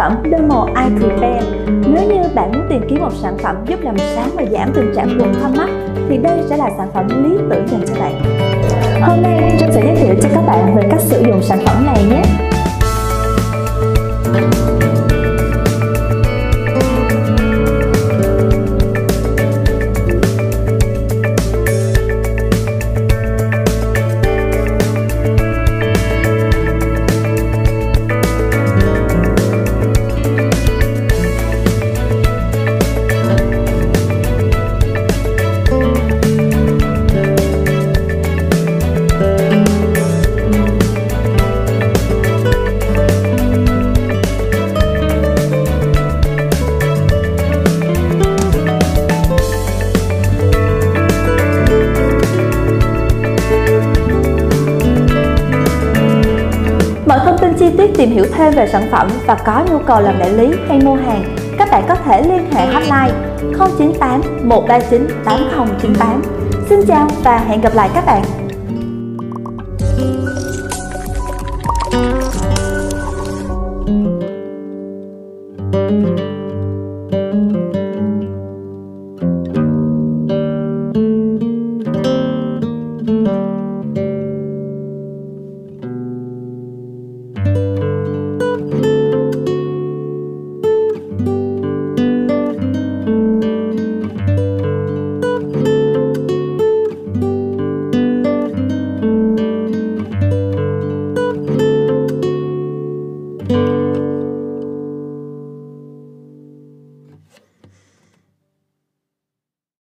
phẩm Demo Eye Repair. Nếu như bạn muốn tìm kiếm một sản phẩm giúp làm sáng và giảm tình trạng quầng thâm mắt thì đây sẽ là sản phẩm lý tưởng dành cho bạn. Hôm nay Trâm sẽ giới thiệu cho các bạn về cách sử dụng sản phẩm này nhé. Chi tiết tìm hiểu thêm về sản phẩm và có nhu cầu làm đại lý hay mua hàng, các bạn có thể liên hệ hotline 098 139 8098. Xin chào và hẹn gặp lại các bạn!